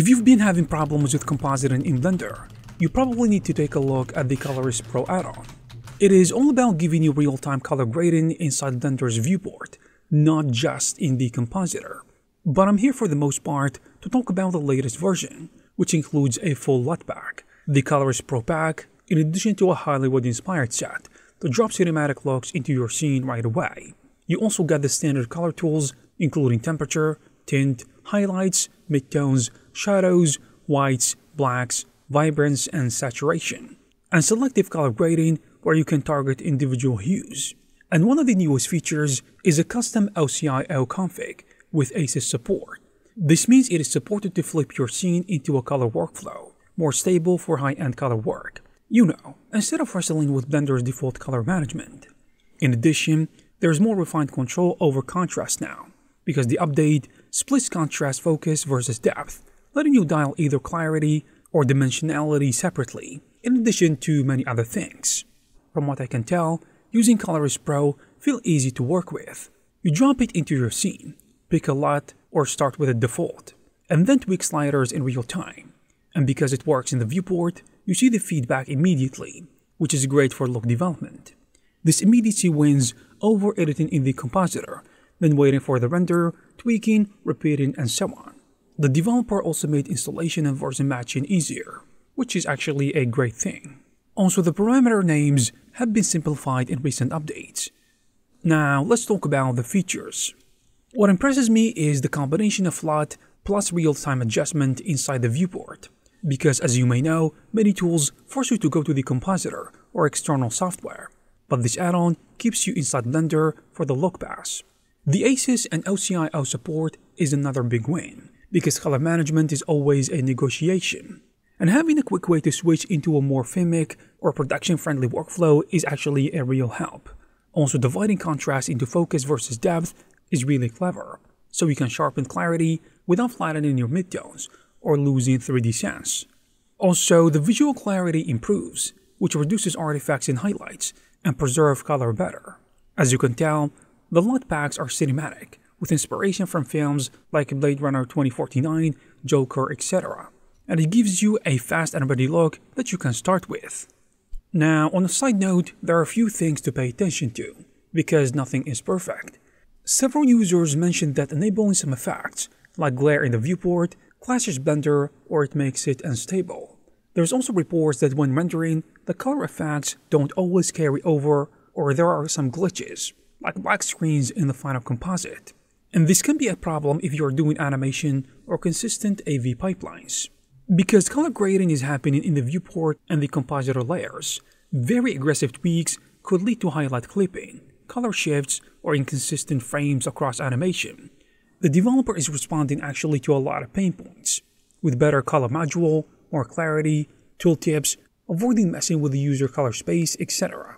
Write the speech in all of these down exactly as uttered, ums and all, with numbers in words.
If you've been having problems with compositing in Blender, you probably need to take a look at the Colorist Pro add-on. It is all about giving you real-time color grading inside Blender's viewport, not just in the compositor. But I'm here for the most part to talk about the latest version, which includes a full L U T pack, the Colorist Pro pack, in addition to a Hollywood-inspired set to drop cinematic looks into your scene right away. You also got the standard color tools, including temperature, tint, highlights, midtones, shadows, whites, blacks, vibrance, and saturation, and selective color grading where you can target individual hues. And one of the newest features is a custom O C I O config with ACES support. This means it is supported to flip your scene into a color workflow, more stable for high-end color work. You know, instead of wrestling with Blender's default color management. In addition, there's more refined control over contrast now, because the update splits contrast focus versus depth, letting you dial either clarity or dimensionality separately, in addition to many other things. From what I can tell, using Colorist Pro feels easy to work with. You drop it into your scene, pick a L U T or start with a default, and then tweak sliders in real time. And because it works in the viewport, you see the feedback immediately, which is great for look development. This immediacy wins over editing in the compositor, then waiting for the render, tweaking, repeating, and so on. The developer also made installation and version matching easier, which is actually a great thing. Also, the parameter names have been simplified in recent updates. Now, let's talk about the features. What impresses me is the combination of L U T plus real-time adjustment inside the viewport, because as you may know, many tools force you to go to the compositor or external software, but this add-on keeps you inside Blender for the look pass. The ACES and O C I O support is another big win, because color management is always a negotiation, and having a quick way to switch into a more filmic or production-friendly workflow is actually a real help. Also, dividing contrast into focus versus depth is really clever, so you can sharpen clarity without flattening your midtones or losing three D sense. Also, the visual clarity improves, which reduces artifacts in highlights and preserves color better. As you can tell, the L U T packs are cinematic, with inspiration from films like Blade Runner twenty forty-nine, Joker, et cetera, and it gives you a fast and ready look that you can start with. Now, on a side note, there are a few things to pay attention to, because nothing is perfect. Several users mentioned that enabling some effects, like glare in the viewport, clashes Blender or it makes it unstable. There's also reports that when rendering, the color effects don't always carry over or there are some glitches, like black screens in the final composite. And this can be a problem if you're doing animation or consistent A V pipelines. Because color grading is happening in the viewport and the compositor layers, very aggressive tweaks could lead to highlight clipping, color shifts, or inconsistent frames across animation. The developer is responding actually to a lot of pain points, with better color module, more clarity, tooltips, avoiding messing with the user color space, et cetera.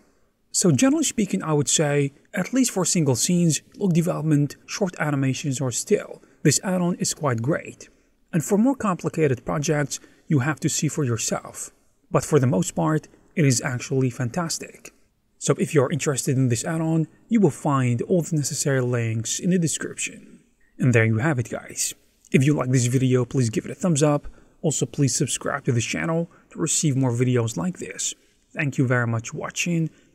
So generally speaking, I would say, at least for single scenes, look development, short animations or still, this add-on is quite great. And for more complicated projects, you have to see for yourself. But for the most part, it is actually fantastic. So if you're interested in this add-on, you will find all the necessary links in the description. And there you have it, guys. If you like this video, please give it a thumbs up. Also, please subscribe to this channel to receive more videos like this. Thank you very much for watching,